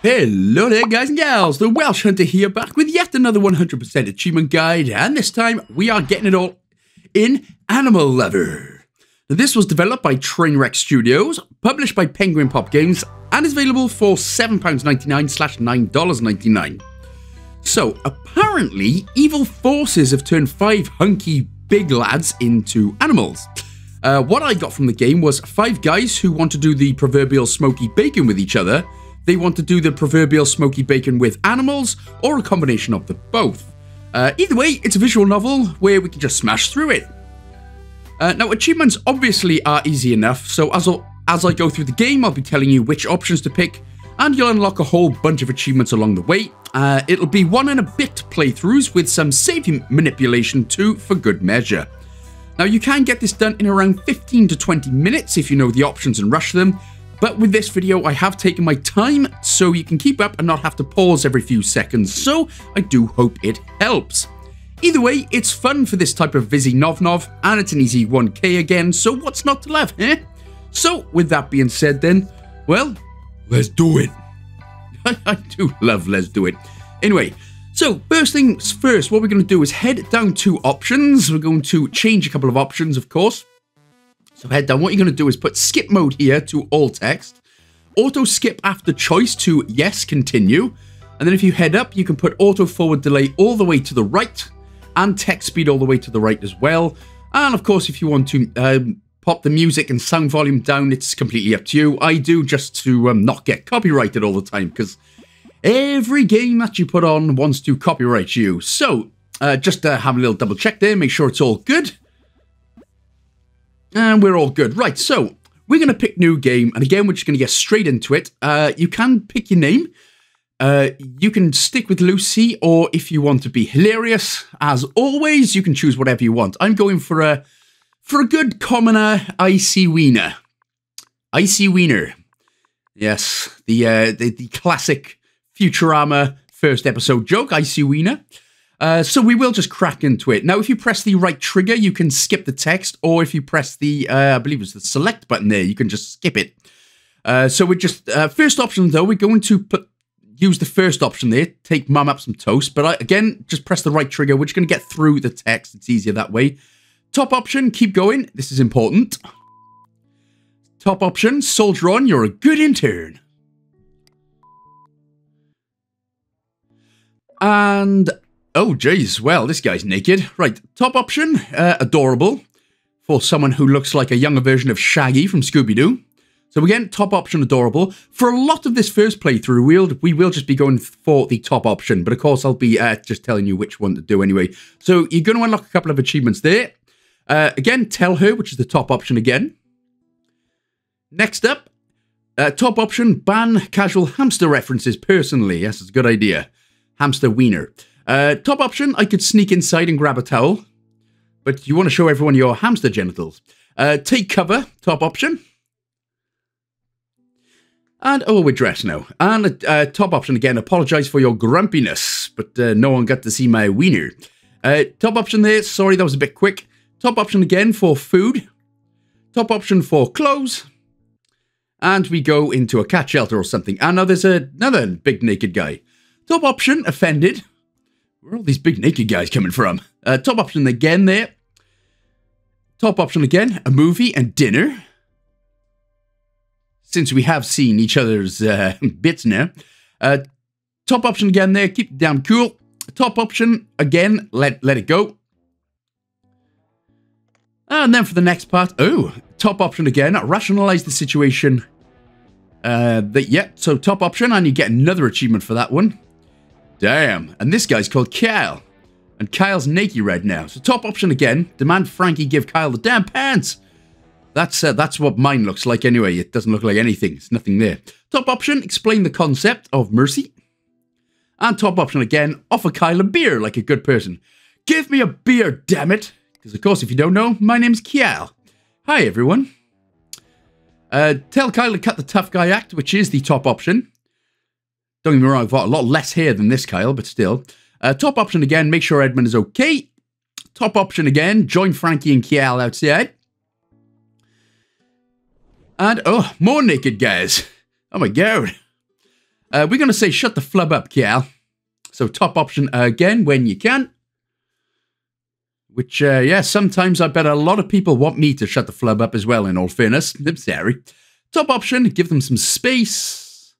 Hello there guys and gals, The Welsh Hunter here, back with yet another 100% achievement guide, and this time we are getting it all in Animal Lover. Now, this was developed by Trainwreck Studios, published by Penguin Pop Games, and is available for £7.99/$9.99. So apparently evil forces have turned 5 hunky big lads into animals. What I got from the game was 5 guys who want to do the proverbial smoky bacon with each other. They want to do the proverbial smoky bacon with animals, or a combination of the both. Either way, it's a visual novel where we can just smash through it. Now, achievements obviously are easy enough, so as I go through the game, I'll be telling you which options to pick, and you'll unlock a whole bunch of achievements along the way. It'll be 1 and a bit playthroughs with some saving manipulation too, for good measure. Now, you can get this done in around 15 to 20 minutes if you know the options and rush them. But with this video, I have taken my time so you can keep up and not have to pause every few seconds, so I do hope it helps. Either way, it's fun for this type of busy nov-nov, and it's an easy 1k again, so what's not to love, eh? So, with that being said then, well, let's do it. I do love let's do it. Anyway, so first things first, what we're going to do is head down to options. We're going to change a couple of options, of course. So head down, what you're going to do is put skip mode here to all text, auto skip after choice to yes, continue. And then if you head up, you can put auto forward delay all the way to the right and text speed all the way to the right as well. And of course, if you want to pop the music and sound volume down, it's completely up to you. I do just to not get copyrighted all the time, because every game that you put on wants to copyright you. So just have a little double check there, make sure it's all good. And we're all good. Right, so we're going to pick new game. And again, we're just going to get straight into it. You can pick your name. You can stick with Lucy, or if you want to be hilarious, as always, you can choose whatever you want. I'm going for a good commoner, Icy Wiener. Icy Wiener. Yes, the classic Futurama first episode joke, Icy Wiener. So we will just crack into it. Now, if you press the right trigger, you can skip the text, or if you press the, I believe it's the select button there, you can just skip it. So we're just, first option though, we're going to use the first option there, take mum up some toast, but again, just press the right trigger. We're just going to get through the text. It's easier that way. Top option, keep going. This is important. Top option, soldier on, you're a good intern. And... oh, geez. Well, this guy's naked. Right. Top option, adorable, for someone who looks like a younger version of Shaggy from Scooby-Doo. So again, top option, adorable. For a lot of this first playthrough, we will just be going for the top option. But of course, I'll be just telling you which one to do anyway. So you're going to unlock a couple of achievements there. Again, tell her, which is the top option again. Next up, top option, ban casual hamster references personally. Yes, it's a good idea. Hamster wiener. Top option, I could sneak inside and grab a towel, but you want to show everyone your hamster genitals. Take cover, top option. And, oh, we're dressed now. And top option again, apologize for your grumpiness, but no one got to see my wiener. Top option there, sorry, that was a bit quick. Top option again for food. Top option for clothes. And we go into a cat shelter or something. And now there's another big naked guy. Top option, offended. Where are all these big naked guys coming from? Top option again there. Top option again, a movie and dinner. Since we have seen each other's bits now. Top option again there, keep it damn cool. Top option again, let it go. And then for the next part, oh, top option again, rationalize the situation. So top option, and you get another achievement for that one. Damn, and this guy's called Kyle, and Kyle's naked right now. So top option again, demand Frankie give Kyle the damn pants. That's what mine looks like anyway. It doesn't look like anything. It's nothing there. Top option, explain the concept of mercy. And top option again, offer Kyle a beer like a good person. Give me a beer, damn it. Because of course, if you don't know, my name's Kyle. Hi, everyone. Tell Kyle to cut the tough guy act, which is the top option. Don't get me wrong, I've got a lot less hair than this Kyle, but still. Top option again, make sure Edmund is okay. Top option again, join Frankie and Kiel outside. And, oh, more naked guys. Oh my god. We're going to say shut the flub up, Cal. So top option again when you can. Which, yeah, sometimes I bet a lot of people want me to shut the flub up as well, in all fairness. I'm sorry. Top option, give them some space.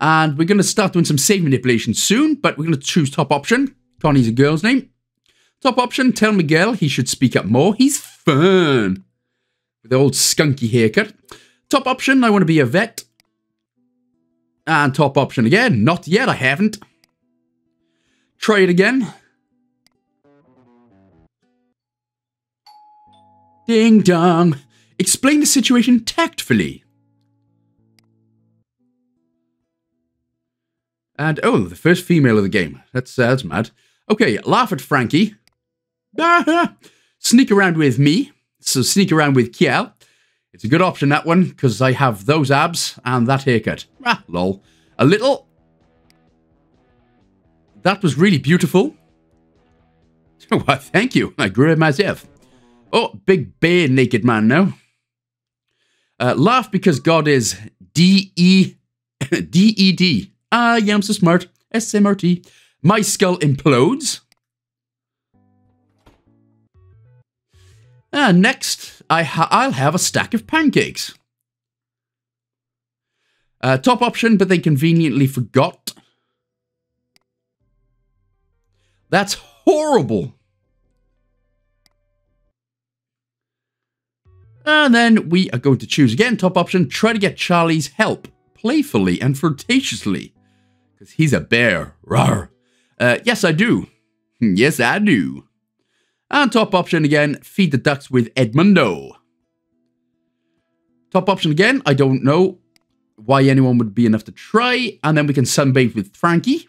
And we're going to start doing some save manipulation soon, but we're going to choose top option. Connie's a girl's name. Top option, tell Miguel he should speak up more. He's fun. With the old skunky haircut. Top option, I want to be a vet. And top option again, not yet, I haven't. Try it again. Ding dong. Explain the situation tactfully. And, oh, the first female of the game. That's mad. Okay, laugh at Frankie. Sneak around with me. So sneak around with Kiel. It's a good option, that one, because I have those abs and that haircut. Ah, lol. A little. That was really beautiful. Well, thank you. I grew it myself. Oh, big bear naked man now. Laugh because God is D-E... D-E-D. I am so smart. S-M-R-T. My skull implodes. Next, I'll have a stack of pancakes. Top option, but they conveniently forgot. That's horrible. And then we are going to choose again, top option, try to get Charlie's help, playfully and flirtatiously. Because he's a bear. Rawr. Yes, I do. Yes, I do. And top option again, feed the ducks with Edmundo. Top option again, I don't know why anyone would be enough to try. And then we can sunbathe with Frankie.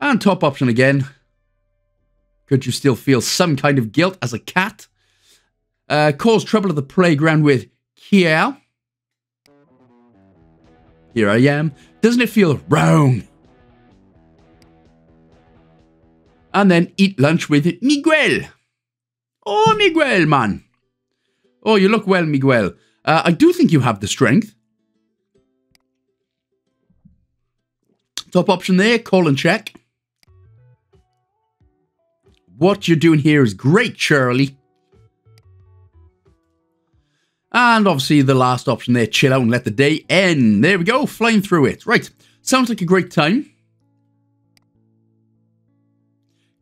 And top option again. Could you still feel some kind of guilt as a cat? Cause trouble at the playground with Kiel. Here I am. Doesn't it feel wrong? And then eat lunch with Miguel. Oh, Miguel, man. Oh, you look well, Miguel. I do think you have the strength. Top option there, call and check. What you're doing here is great, Shirley. And obviously the last option there, chill out and let the day end. There we go, flying through it. Right, sounds like a great time.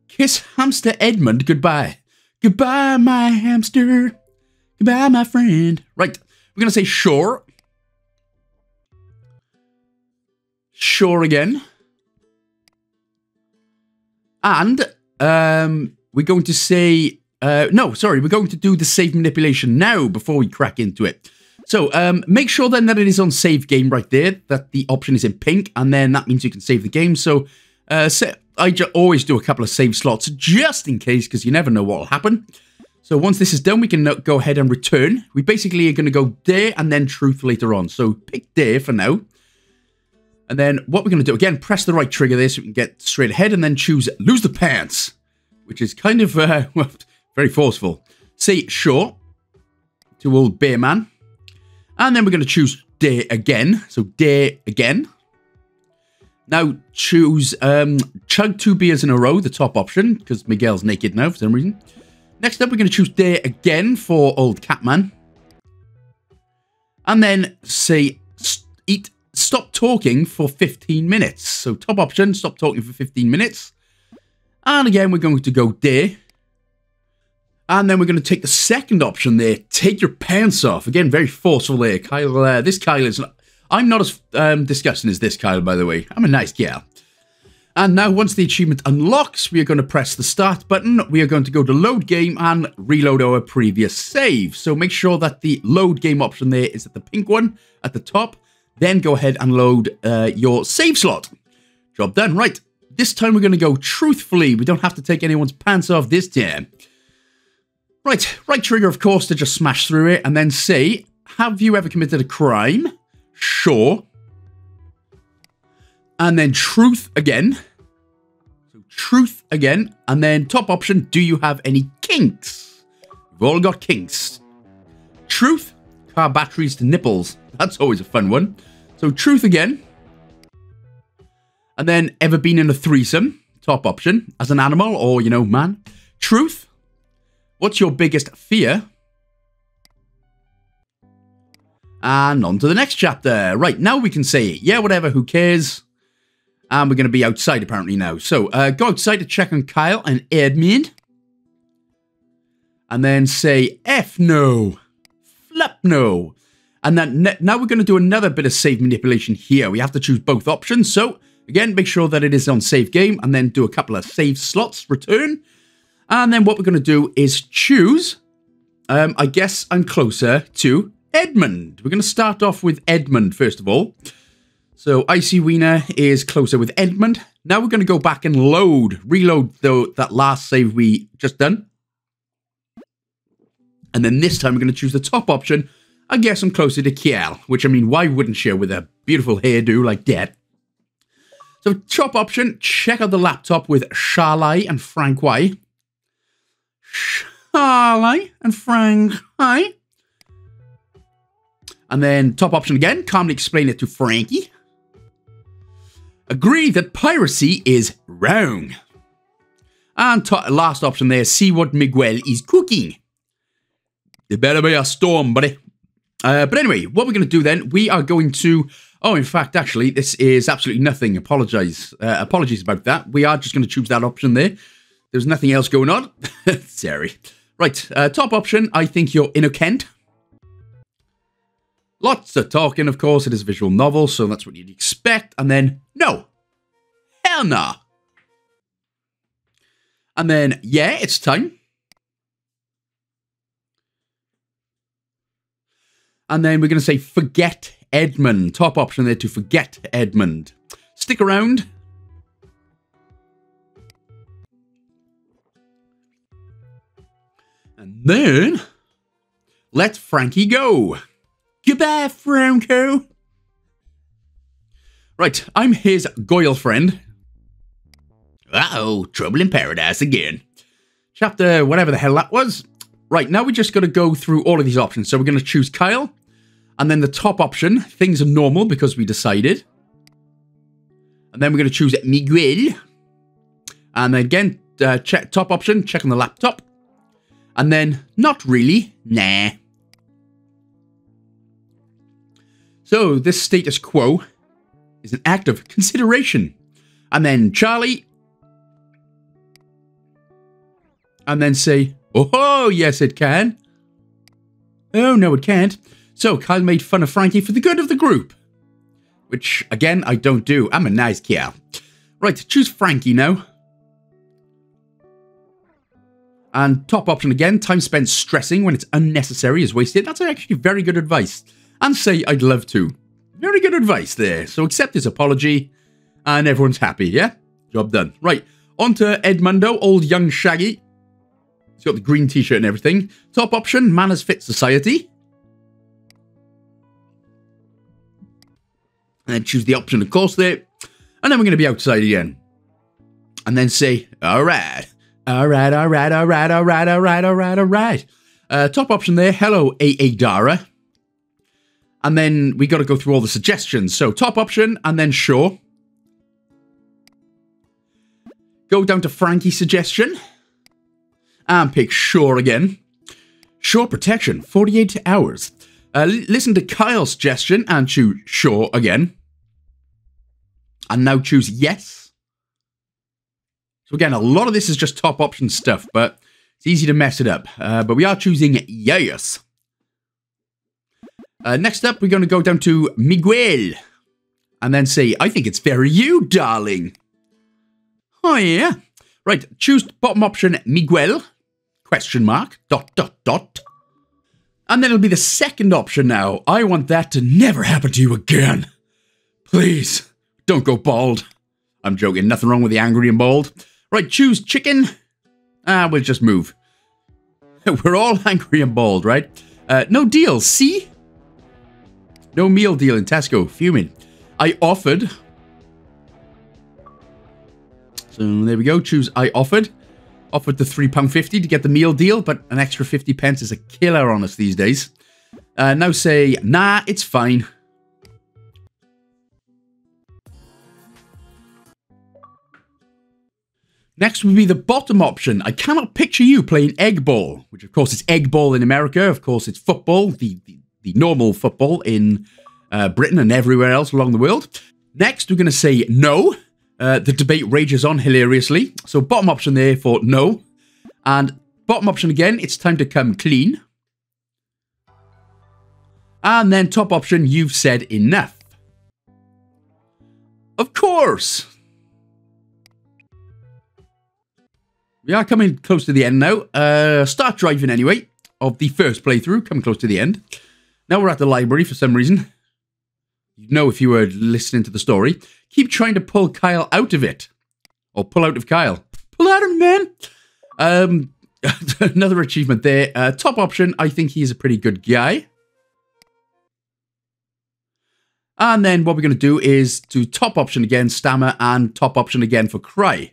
Kiss hamster Edmund goodbye. Goodbye, my hamster. Goodbye, my friend. Right, we're going to say sure. Sure again. And... we're going to say, no, sorry, we're going to do the save manipulation now before we crack into it. So, make sure then that it is on save game right there, that the option is in pink, and then that means you can save the game. So, I always do a couple of save slots just in case, because you never know what will happen. So once this is done, we can go ahead and return. We basically are going to go there and then truth later on. So pick there for now. And then what we're going to do, again, press the right trigger there so we can get straight ahead and then choose lose the pants, which is kind of very forceful. Say sure to old bear man. And then we're going to choose dare again. So dare again. Now choose chug 2 beers in a row, the top option, because Miguel's naked now for some reason. Next up, we're going to choose dare again for old Catman. And then say eat. Stop talking for 15 minutes. So top option, stop talking for 15 minutes. And again, we're going to go there. And then we're going to take the second option there. Take your pants off. Again, very forceful there. Kyle, this Kyle is... I'm not as disgusting as this Kyle, by the way. I'm a nice gal. And now once the achievement unlocks, we are going to press the start button. We are going to go to load game and reload our previous save. So make sure that the load game option there is at the pink one at the top. Then go ahead and load your save slot. Job done. Right. This time we're going to go truthfully. We don't have to take anyone's pants off this time. Right. Right trigger, of course, to just smash through it. And then say, have you ever committed a crime? Sure. And then truth again. So truth again. And then top option, do you have any kinks? We've all got kinks. Truth. car batteries to nipples. That's always a fun one. So truth again. And then ever been in a threesome? Top option. As an animal or, you know, man. Truth. What's your biggest fear? And on to the next chapter. Right, now we can say, yeah, whatever, who cares? And we're going to be outside apparently now. So go outside to check on Kyle and Edmund. And then say, F no. Flap no. And then now we're going to do another bit of save manipulation here. We have to choose both options. So again, make sure that it is on save game. And then do a couple of save slots, return. And then what we're going to do is choose. I guess I'm closer to Edmund. We're going to start off with Edmund, first of all. So Icy Wiener is closer with Edmund. Now we're going to go back and reload that last save we just done. And then this time we're going to choose the top option. I guess I'm closer to Kiel, which, I mean, why wouldn't she with a beautiful hairdo like that? So top option, check out the laptop with Charlie and Frank Y. Charlie and Frank Y. And then top option again, calmly explain it to Frankie. Agree that piracy is wrong. And last option there, see what Miguel is cooking. There better be a storm, buddy. But anyway, what we're going to do then, we are going to... Oh, in fact, actually, this is absolutely nothing. Apologies about that. We are just going to choose that option there. There's nothing else going on. Sorry. Right, top option, I think you're innocent. Lots of talking, of course. It is a visual novel, so that's what you'd expect. And then, no. Hell nah. And then, yeah, it's time. And then we're going to say, forget Edmund. Top option there to forget Edmund. Stick around. And then, let Frankie go. Goodbye, Franco. Right, I'm his girlfriend. Uh-oh, trouble in paradise again. Chapter whatever the hell that was. Right, now we're just going to go through all of these options. So we're going to choose Kyle. And then the top option, things are normal because we decided. And then we're going to choose Miguel. And then again, check top option, check on the laptop. And then, not really, nah. So this status quo is an act of consideration. And then Charlie. And then say, oh, yes, it can. Oh, no, it can't. So Kyle made fun of Frankie for the good of the group. Which, again, I don't do. I'm a nice kid. Right, choose Frankie now. And top option again, time spent stressing when it's unnecessary is wasted. That's actually very good advice. And say, I'd love to. Very good advice there. So accept his apology. And everyone's happy, yeah? Job done. Right, on to Edmundo, old young Shaggy. He's got the green t-shirt and everything. Top option, manners fit society. And then choose the option, of course, there. And then we're going to be outside again. And then say, all right. All right, all right, all right, all right, all right, all right, all right. Top option there, hello, AA Dara. And then we got to go through all the suggestions. So top option and then sure. Go down to Frankie's suggestion. And pick sure again. Sure protection, 48 hours. Listen to Kyle's suggestion and choose sure again. And now choose yes. So again, a lot of this is just top option stuff, but it's easy to mess it up. But we are choosing yes. Next up, we're going to go down to Miguel. And then say, I think it's very you, darling. Oh, yeah. Right, choose bottom option, Miguel. Question mark, ... And then it'll be the second option now. I want that to never happen to you again. Please, don't go bald. I'm joking, nothing wrong with the angry and bald. Right, choose chicken. We'll just move. We're all angry and bald, right? No deal, see? No meal deal in Tesco. Fuming. I offered. So there we go. Choose I offered. Offered the £3.50 to get the meal deal, but an extra 50 pence is a killer on us these days. Now say, nah, it's fine. Next would be the bottom option. I cannot picture you playing egg ball, which of course is egg ball in America. Of course it's football, the normal football in Britain and everywhere else along the world. Next, we're going to say no. The debate rages on hilariously. So bottom option there for no. And bottom option again, it's time to come clean. And then top option, you've said enough. Of course. We are coming close to the end now. Start driving anyway of the first playthrough. Coming close to the end. Now we're at the library for some reason. You'd know if you were listening to the story. Keep trying to pull Kyle out of it. Or pull out of Kyle. Pull out of him, man. Another achievement there. Top option, I think he's a pretty good guy. And then what we're going to do is do top option again, stammer, and top option again for cry.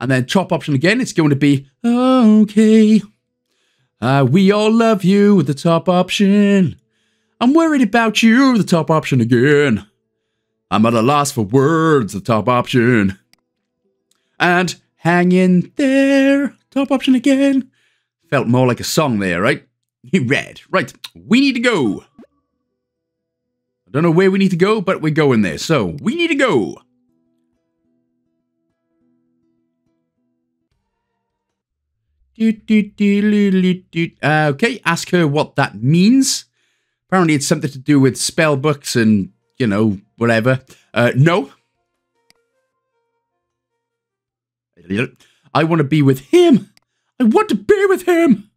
And then top option again, it's going to be, okay. We all love you with the top option. I'm worried about you, the top option again. I'm at a loss for words, the top option. And hang in there, top option again. Felt more like a song there, right? Red. Right, we need to go. Don't know where we need to go, but we're going there. So we need to go. Okay, ask her what that means. Apparently it's something to do with spell books and, you know, whatever. No. I want to be with him. I want to be with him.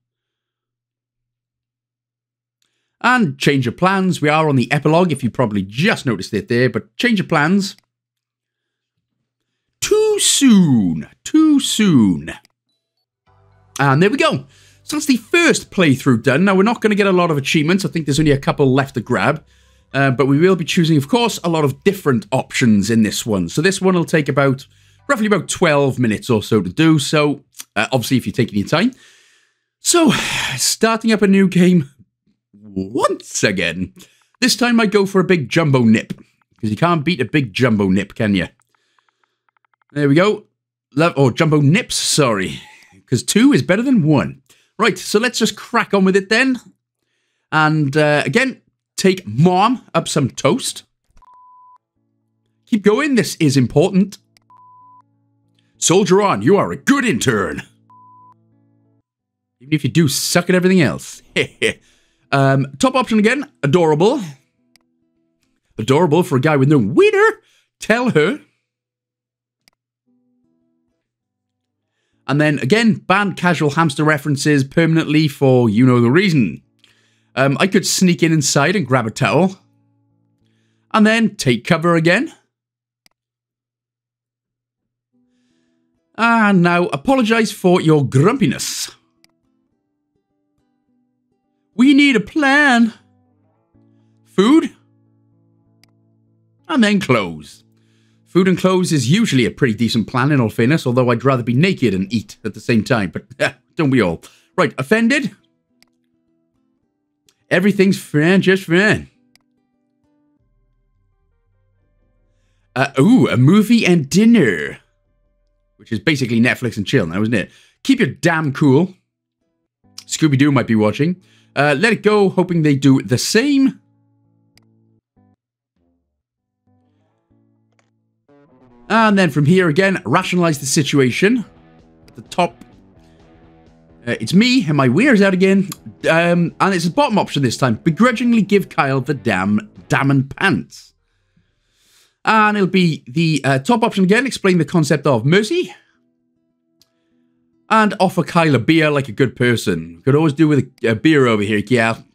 And change of plans. We are on the epilogue, if you probably just noticed it there, but change of plans. Too soon. Too soon. And there we go. So that's the first playthrough done. Now, we're not going to get a lot of achievements. I think there's only a couple left to grab. But we will be choosing, of course, a lot of different options in this one. So this one will take about, roughly about 12 minutes or so to do. So, obviously, if you're taking your time. So, starting up a new game. Once again, this time I go for a big jumbo nip, because you can't beat a big jumbo nip, can you? There we go. Love, or jumbo nips, sorry, because two is better than one. Right, so let's just crack on with it then. And again, take mom up some toast. Keep going, this is important. Soldier on, you are a good intern. Even if you do suck at everything else. Heh. Top option again, adorable. Adorable for a guy with no wiener. Tell her. And then again, ban casual hamster references permanently for you know the reason. I could sneak in inside and grab a towel. And then take cover again. And now apologize for your grumpiness. We need a plan. Food. And then clothes. Food and clothes is usually a pretty decent plan in all fairness, although I'd rather be naked and eat at the same time, but don't we all. Right, offended. Everything's fine, just fine. Ooh, a movie and dinner. Which is basically Netflix and chill now, isn't it? Keep your damn cool. Scooby-Doo might be watching. Let it go, hoping they do the same. And then from here again, rationalize the situation. At the top. It's me, and my weir's out again. And it's the bottom option this time. Begrudgingly give Kyle the damn pants. And it'll be the top option again. Explain the concept of mercy. And offer Kyle a beer like a good person. Could always do with a beer over here, Kial.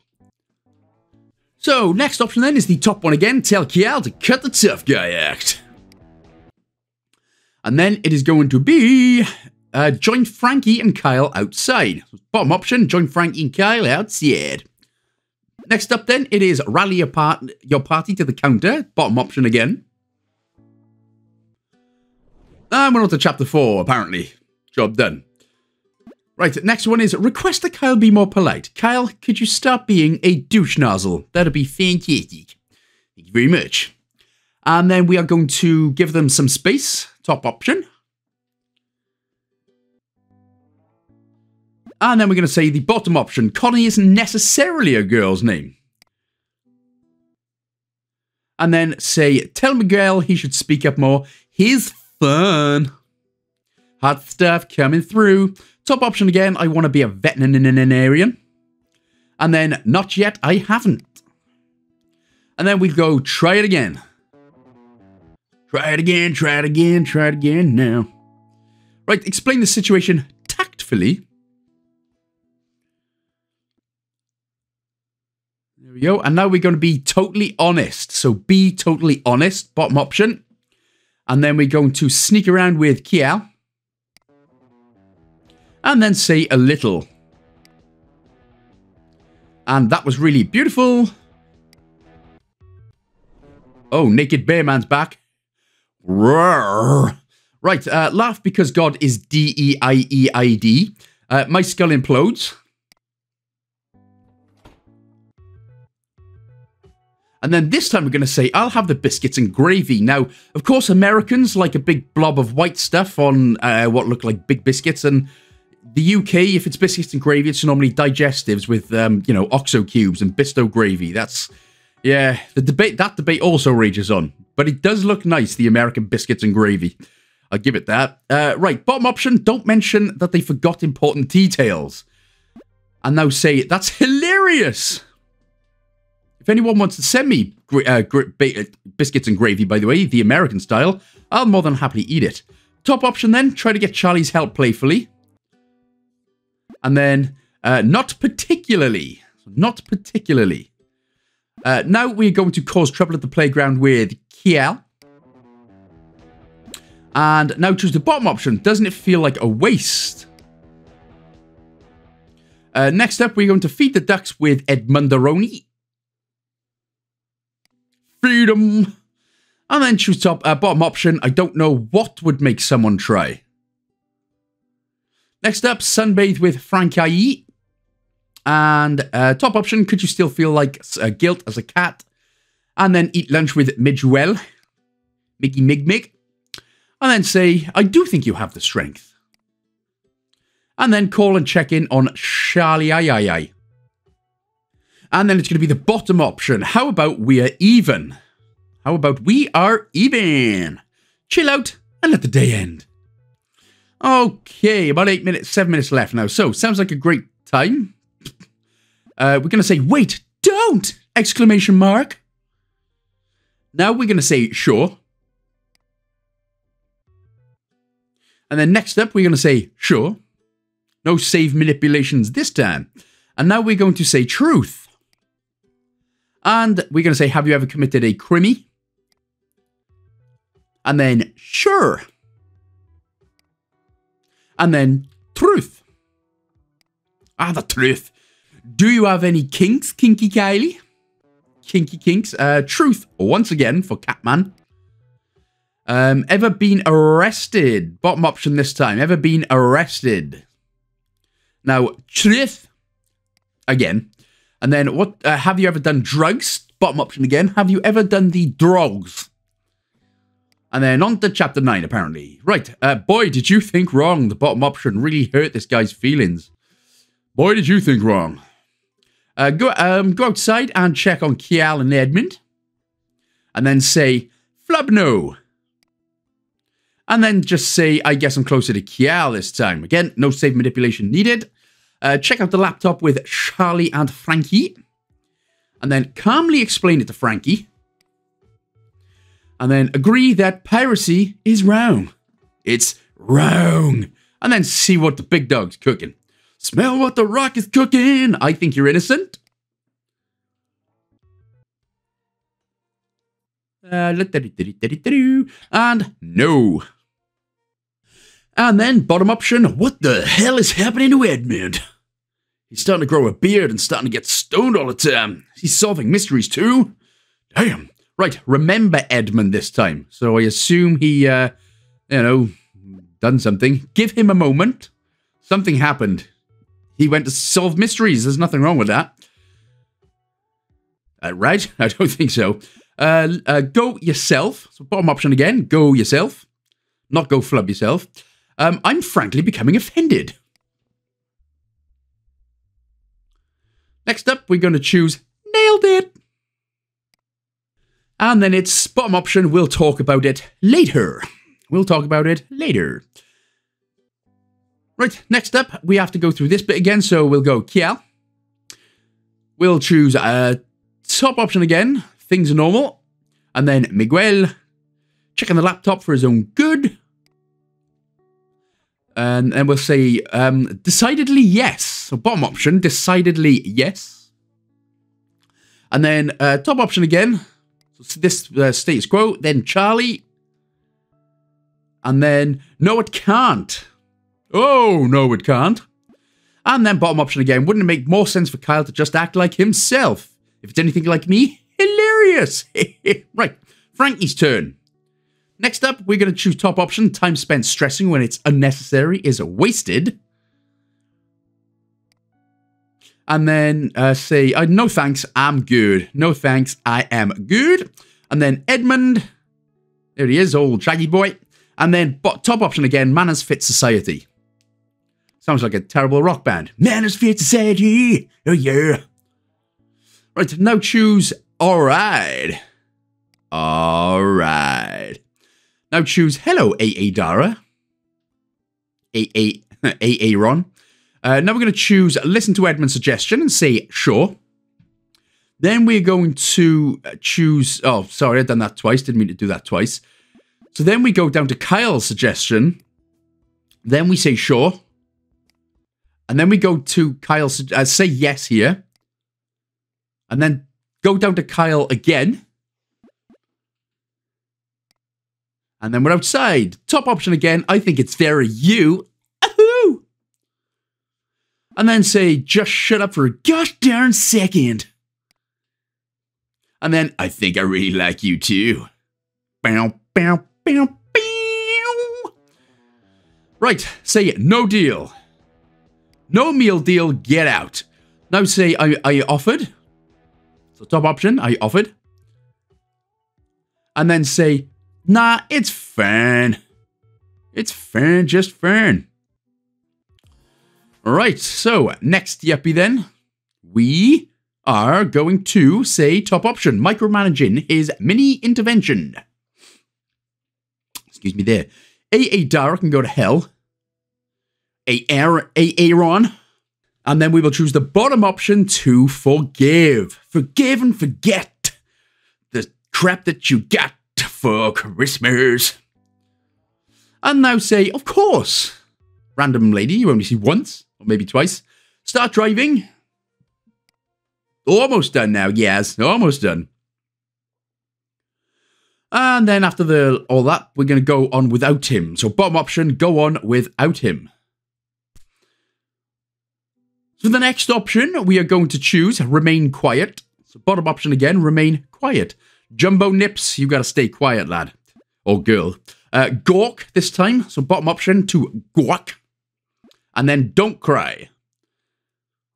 So, next option then is the top one again. Tell Kial to cut the tough guy act. And then it is going to be... join Frankie and Kyle outside. Bottom option, join Frankie and Kyle outside. Next up then, it is rally your party to the counter. Bottom option again. And we're on to chapter 4, apparently. Job done. Right, next one is request that Kyle be more polite. Kyle, could you stop being a douche nozzle? That'd be fantastic. Thank you very much. And then we are going to give them some space. Top option. And then we're going to say the bottom option. Connie isn't necessarily a girl's name. And then say, tell Miguel he should speak up more. He's fun. Hot stuff coming through. Top option again, I want to be a veterinarian. And then, not yet, I haven't. And then we go, try it again. Try it again, try it again, try it again now. Right, explain the situation tactfully. There we go. And now we're going to be totally honest. So be totally honest, bottom option. And then we're going to sneak around with Kiel. And then say a little. And that was really beautiful. Oh, Naked Bear Man's back. Roar. Right, laugh because God is D-E-I-E-I-D. My skull implodes. And then this time we're going to say, I'll have the biscuits and gravy. Now, of course, Americans like a big blob of white stuff on what look like big biscuits. And the UK, if it's biscuits and gravy, it's normally digestives with, you know, OXO cubes and Bisto gravy. That's, yeah, the debate, that debate also rages on. But it does look nice, the American biscuits and gravy. I'll give it that. Right, bottom option, don't mention that they forgot important details. And now say, that's hilarious. If anyone wants to send me biscuits and gravy, by the way, the American style, I'll more than happily eat it. Top option then, try to get Charlie's help playfully. And then, not particularly. Not particularly. Now we're going to cause trouble at the playground with Kiel. And now choose the bottom option. Doesn't it feel like a waste? Next up, we're going to feed the ducks with Edmundaroni. Freedom. And then choose top bottom option. I don't know what would make someone try. Next up, sunbathe with Frankie. And top option, could you still feel like guilt as a cat? And then eat lunch with Miguel. Miggy Mig Mig. And then say, I do think you have the strength. And then call and check in on Charlie. And then it's going to be the bottom option. How about we are even? How about we are even? Chill out and let the day end. Okay, about 8 minutes, 7 minutes left now. So, sounds like a great time. We're going to say, wait, don't! Exclamation mark. Now we're going to say, sure. And then next up, we're going to say, sure. No save manipulations this time. And now we're going to say, truth. And we're going to say, have you ever committed a crimmy? And then, sure. And then, truth. Ah, the truth. Do you have any kinks, Kinky Kylie? Kinky kinks. Truth, once again, for Catman. Ever been arrested? Bottom option this time. Ever been arrested? Now, truth. Again. And then, what? Have you ever done drugs? Bottom option again. Have you ever done the drugs? And then on to chapter 9, apparently. Right. Boy, did you think wrong. The bottom option really hurt this guy's feelings. Boy, did you think wrong. Go outside and check on Kiel and Edmund. And then say, Flubno. And then just say, I guess I'm closer to Kiel this time. Again, no save manipulation needed. Check out the laptop with Charlie and Frankie. And then calmly explain it to Frankie. And then agree that piracy is wrong. It's wrong. And then see what the big dog's cooking. Smell what the rock is cooking. I think you're innocent. And no. And then bottom option. What the hell is happening to Edmund? He's starting to grow a beard and starting to get stoned all the time. He's solving mysteries too. Damn. Right, remember Edmund this time. So I assume he, done something. Give him a moment. Something happened. He went to solve mysteries. There's nothing wrong with that. Right? I don't think so. Go yourself. So bottom option again. Go yourself. Not go flub yourself. I'm frankly becoming offended. Next up, we're going to choose nailed it. And then it's bottom option. We'll talk about it later. We'll talk about it later. Right, next up, we have to go through this bit again. So we'll go Kiel. We'll choose top option again. Things are normal. And then Miguel. Checking the laptop for his own good. And then we'll say decidedly yes. So bottom option, decidedly yes. And then top option again. So this status quo. Then Charlie. And then no, it can't. Oh, no, it can't. And then bottom option again. Wouldn't it make more sense for Kyle to just act like himself? If it's anything like me, hilarious. Right, Frankie's turn. Next up, we're going to choose top option. Time spent stressing when it's unnecessary is wasted. And then say, no thanks, I'm good. No thanks, I am good. And then Edmund. There he is, old shaggy boy. And then top option again, Manners Fit Society. Sounds like a terrible rock band. Manners Fit Society. Oh, yeah. Right, now choose all right. All right. Now choose hello, AA Dara. AA Ron. Now we're going to choose listen to Edmund's suggestion and say sure. Then we're going to choose... Oh, sorry, I've done that twice. Didn't mean to do that twice. So then we go down to Kyle's suggestion. Then we say sure. And then we go to Kyle's... say yes here. And then go down to Kyle again. And then we're outside. Top option again. I think it's there you. Ahoo! And then say just shut up for a gosh darn second. And then I think I really like you too. Bow, bow. Right, say no deal. No meal deal, get out. Now say I offered. So top option, I offered. And then say, nah, it's fine. It's fine, just fine. Alright, so next yuppie then. We are going to say top option, micromanaging his mini intervention. Excuse me there. AA Dara can go to hell. Aaron. And then we will choose the bottom option to forgive. Forgive and forget the crap that you got for Christmas. And now say, of course. Random lady you only see once, or maybe twice. Start driving. Almost done now, yes. Almost done. And then after all that, we're going to go on without him. So bottom option, go on without him. So the next option, we are going to choose remain quiet. So bottom option again, remain quiet. Jumbo Nips, you got to stay quiet, lad. Or girl. Gawk this time. So bottom option to gawk. And then don't cry.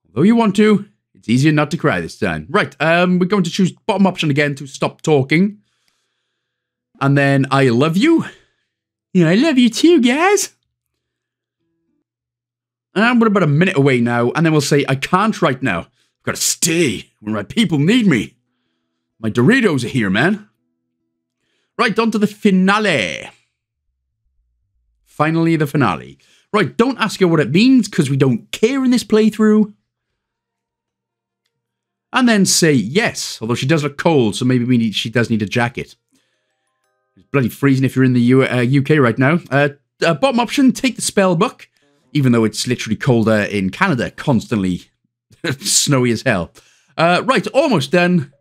Although you want to, it's easier not to cry this time. Right, we're going to choose bottom option again to stop talking. And then I love you. Yeah, I love you too, guys. And we're about a minute away now. And then we'll say, I can't right now. I've got to stay when my people need me. My Doritos are here, man. Right, on to the finale. Finally, the finale. Right, don't ask her what it means because we don't care in this playthrough. And then say yes. Although she does look cold, so maybe she does need a jacket. It's bloody freezing if you're in the UK right now. Bottom option, take the spell book. Even though it's literally colder in Canada, constantly snowy as hell. Right, almost done.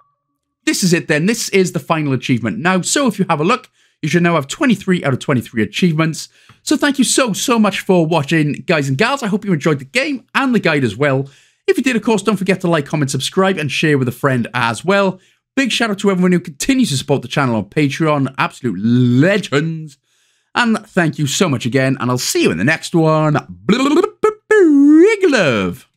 This is it then. This is the final achievement now. So if you have a look, you should now have 23 out of 23 achievements. So thank you so much for watching, guys and gals. I hope you enjoyed the game and the guide as well. If you did, of course, don't forget to like, comment, subscribe, and share with a friend as well. Big shout out to everyone who continues to support the channel on Patreon. Absolute legends. And thank you so much again. And I'll see you in the next one. Love.